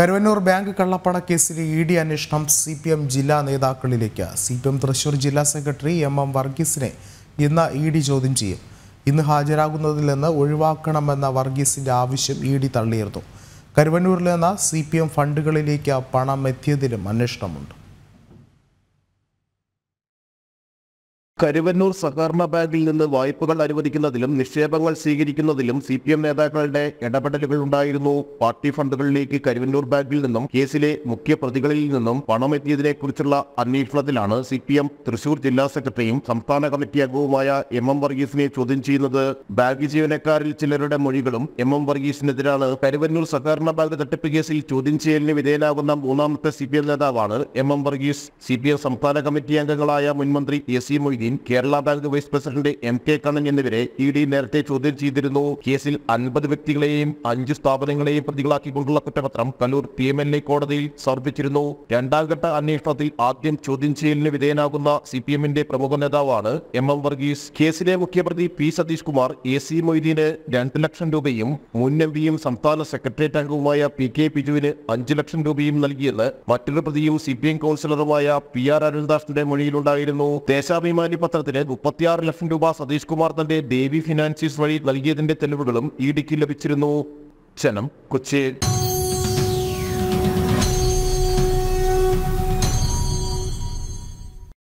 Karuvannur bank കള്ളപ്പണ കേസിലെ E D അന്വേഷണം സി പി എം ജില്ലാ നേതാക്കളിലേക്ക്. സി പി എം തൃശൂർ ജില്ലാ സെക്രട്ടറി എം വർഗീസിനെ ഇന്ന് ഇ ഡി ചോദ്യം ചെയ്യും. ഇന്ന് ഹാജരാകുന്നതിൽ നിന്ന് ഒഴിവാക്കണമെന്ന വർഗീസിന്റെ ആവശ്യം ഇ ഡി തള്ളിയിരുന്നു. കരുവന്നൂരിൽ നിന്ന് സി പി എം ഫണ്ടുകളിലേക്ക് പണം എത്തിയതിലും അന്വേഷണമുണ്ട്. കരുവന്നൂർ സഹകരണ ബാങ്കിൽ നിന്ന് വായ്പകൾ അനുവദിക്കുന്നതിലും നിക്ഷേപങ്ങൾ സ്വീകരിക്കുന്നതിലും സി പി എം നേതാക്കളുടെ ഇടപെടലുകൾ ഉണ്ടായിരുന്നു. പാർട്ടി ഫണ്ടുകളിലേക്ക് കരുവന്നൂർ ബാങ്കിൽ നിന്നും കേസിലെ മുഖ്യ പ്രതികളിൽ നിന്നും പണമെത്തിയതിനെ കുറിച്ചുള്ള അന്വേഷണത്തിലാണ് സി പി എം തൃശൂർ ജില്ലാ സെക്രട്ടറിയും സംസ്ഥാന കമ്മിറ്റി അംഗവുമായ എം വർഗീസിനെ ചോദ്യം ചെയ്യുന്നത്. ബാങ്ക് ജീവനക്കാരിൽ ചിലരുടെ മൊഴികളും എം വർഗീസിനെതിരാണ്. കരുവന്നൂർ സഹകരണ ബാങ്ക് തട്ടിപ്പ് കേസിൽ ചോദ്യം ചെയ്യലിന് വിധേയനാകുന്ന മൂന്നാമത്തെ സി പി എം നേതാവാണ് M Varghese. C P M സംസ്ഥാന കമ്മിറ്റി അംഗങ്ങളായ മുൻമന്ത്രി A C Moideen, Kerala bank vice president MK. Kannan എന്നിവരെ ഇ ഡി നേരത്തെ ചോദ്യം ചെയ്തിരുന്നു. കേസിൽ 50 വ്യക്തികളെയും 5 സ്ഥാപനങ്ങളെയും പ്രതികളാക്കിക്കൊണ്ടുള്ള കുറ്റപത്രം കണ്ണൂർ PMLA കോടതിയിൽ സമർപ്പിച്ചിരുന്നു. രണ്ടാംഘട്ട അന്വേഷണത്തിൽ ആദ്യം ചോദ്യം ചെയ്യലിന് വിധേയനാകുന്ന സി പി എമ്മിന്റെ പ്രമുഖ നേതാവാണ് എം വർഗീസ്. കേസിലെ മുഖ്യപ്രതി പി സതീഷ് കുമാർ A.C. മൊയ്തീന് 2 ലക്ഷം രൂപയും മുൻ എം.പിയും സംസ്ഥാന സെക്രട്ടേറിയറ്റ് അംഗവുമായ PK. ബിജുവിന് 5 ലക്ഷം രൂപയും നൽകിയെന്ന് മറ്റൊരു പ്രതിയും CPM കൗൺസിലറുമായ PR. അരുൺദാസിന്റെ മൊഴിയിലുണ്ടായിരുന്നു. ദേശാഭിമാനി പത്രത്തിന് 36 ലക്ഷം രൂപ സതീഷ് കുമാർ തന്റെ ദേവി ഫിനാൻസീസ് വഴി നൽകിയതിന്റെ തെളിവുകളും ഇഡിക്ക് ലഭിച്ചിരുന്നു. ക്ഷണം കൊച്ചി.